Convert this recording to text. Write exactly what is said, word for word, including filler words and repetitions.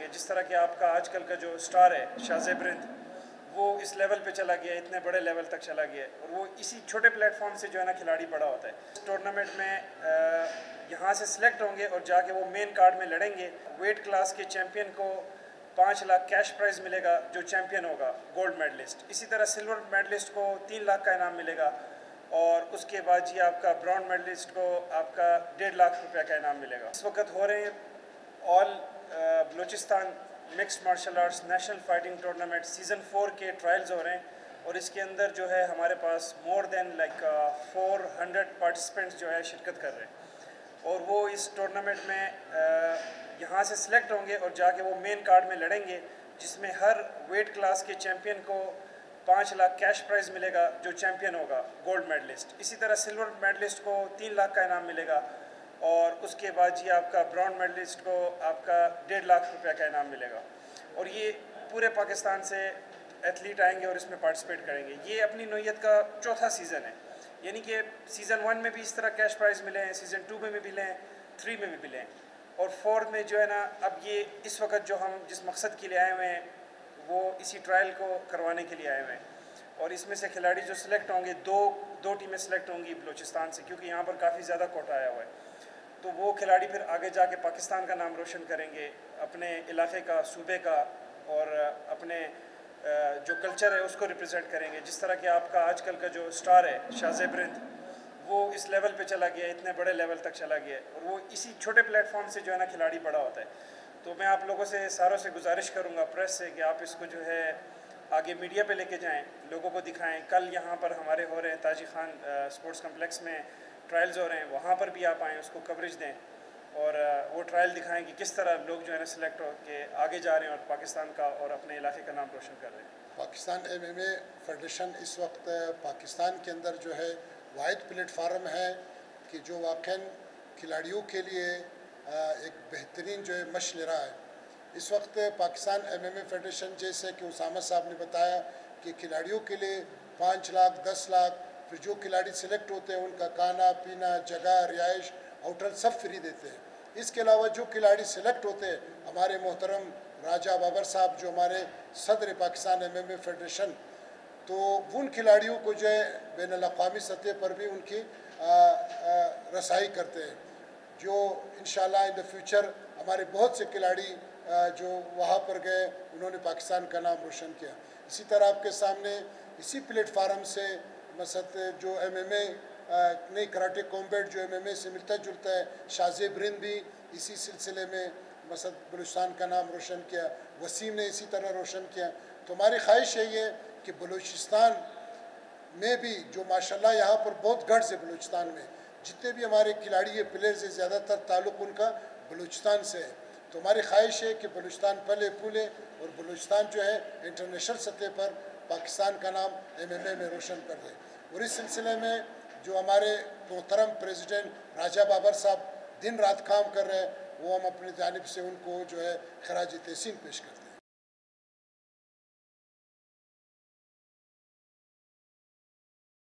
जिस तरह कि आपका आजकल का जो स्टार है शाहज़ेब रिंद, वो इस लेवल पे चला गया, इतने बड़े लेवल तक चला गया है और वो इसी छोटे प्लेटफॉर्म से जो है ना खिलाड़ी बड़ा होता है। इस टूर्नामेंट में यहाँ से सिलेक्ट होंगे और जाके वो मेन कार्ड में लड़ेंगे। वेट क्लास के चैम्पियन को पाँच लाख कैश प्राइज़ मिलेगा, जो चैम्पियन होगा गोल्ड मेडलिस्ट। इसी तरह सिल्वर मेडलिस्ट को तीन लाख का इनाम मिलेगा और उसके बाद जी आपका ब्रॉन्ज मेडलिस्ट को आपका डेढ़ लाख रुपये का इनाम मिलेगा। इस वक्त हो रहे हैं all Balochistan mix martial arts national fighting tournament season four के ट्रायल्स हो रहे हैं और इसके अंदर जो है हमारे पास more than like four hundred participants जो है शिरकत कर रहे हैं और वो इस टूर्नामेंट में uh, यहाँ से सिलेक्ट होंगे और जाके वो मेन कार्ड में लड़ेंगे, जिसमें हर वेट क्लास के चैम्पियन को पाँच लाख कैश प्राइज़ मिलेगा, जो चैम्पियन होगा गोल्ड मेडलिस्ट। इसी तरह सिल्वर मेडलिस्ट को तीन लाख का इनाम मिलेगा और उसके बाद जी आपका ब्रॉन्ज मेडलिस्ट को आपका डेढ़ लाख रुपए का इनाम मिलेगा। और ये पूरे पाकिस्तान से एथलीट आएंगे और इसमें पार्टिसिपेट करेंगे। ये अपनी नोयत का चौथा सीज़न है, यानी कि सीज़न वन में भी इस तरह कैश प्राइज़ मिले हैं, सीज़न टू में भी मिले हैं, थ्री में भी मिले हैं और फोर्थ में जो है ना, अब ये इस वक्त जो हम जिस मकसद के लिए आए हुए हैं वो इसी ट्रायल को करवाने के लिए आए हुए हैं। और इसमें से खिलाड़ी जो सिलेक्ट होंगे, दो दो टीमें सिलेक्ट होंगी बलूचिस्तान से, क्योंकि यहाँ पर काफ़ी ज़्यादा कोटा आया हुआ है, तो वो खिलाड़ी फिर आगे जाके पाकिस्तान का नाम रोशन करेंगे, अपने इलाके का, सूबे का और अपने जो कल्चर है उसको रिप्रेजेंट करेंगे। जिस तरह कि आपका आजकल का जो स्टार है शाहज़ेब रिंद, वो इस लेवल पे चला गया, इतने बड़े लेवल तक चला गया और वो इसी छोटे प्लेटफॉर्म से जो है ना खिलाड़ी बड़ा होता है। तो मैं आप लोगों से सारों से गुजारिश करूंगा, प्रेस से, कि आप इसको जो है आगे मीडिया पे लेके जाएं, लोगों को दिखाएं। कल यहाँ पर हमारे हो रहे हैं ताजी खान स्पोर्ट्स कम्पलेक्स में ट्रायल्स हो रहे हैं, वहाँ पर भी आप आएँ, उसको कवरेज दें और वो ट्रायल दिखाएं कि किस तरह लोग जो है ना सिलेक्ट हो के आगे जा रहे हैं और पाकिस्तान का और अपने इलाके का नाम रोशन कर रहे हैं। पाकिस्तान एमएमए फेडरेशन इस वक्त पाकिस्तान के अंदर जो है वाइड प्लेटफार्म है कि जो वाकई खिलाड़ियों के लिए एक बेहतरीन जो है मश ले रहा है। इस वक्त पाकिस्तान एमएमए फेडरेशन, जैसे कि उसामा साहब ने बताया, कि खिलाड़ियों के लिए पाँच लाख दस लाख फिर जो खिलाड़ी सिलेक्ट होते हैं उनका खाना पीना, जगह, रिहाइश, होटल सब फ्री देते हैं। इसके अलावा जो खिलाड़ी सिलेक्ट होते हैं, हमारे मोहतरम राजा बाबर साहब जो हमारे सदर पाकिस्तान एमएमए फेडरेशन, तो उन खिलाड़ियों को जो है बैनुल अक़वामी सतह पर भी उनकी आ, आ, रसाई करते हैं, जो इंशाल्लाह इन द फ्यूचर हमारे बहुत से खिलाड़ी जो वहाँ पर गए उन्होंने पाकिस्तान का नाम रोशन किया। इसी तरह आपके सामने इसी प्लेटफार्म से मसलन जो एमएमए नई कराटे कॉम्बैट जो एमएमए से मिलता जुलता है, शाहज़ेब रिंद भी इसी सिलसिले में मसलन बलूचिस्तान का नाम रोशन किया, वसीम ने इसी तरह रोशन किया। तो हमारी ख्वाहिश है ये कि बलूचिस्तान में भी जो माशाल्लाह यहाँ पर बहुत गर्ज है, बलूचिस्तान में जितने भी हमारे खिलाड़ी ये प्लेयर्स हैं, ज़्यादातर ताल्लुक उनका बलूचिस्तान से है। तो हमारी ख्वाहिश है कि बलूचिस्तान पले फूले और बलूचिस्तान जो है इंटरनेशनल सतह पर पाकिस्तान का नाम एमएमए में रोशन कर दे। और इस सिलसिले में जो हमारे मोहतरम प्रेसिडेंट राजा बाबर साहब दिन रात काम कर रहे हैं, वो हम अपनी जानिब से उनको जो है खराज तहसीन पेश करते हैं।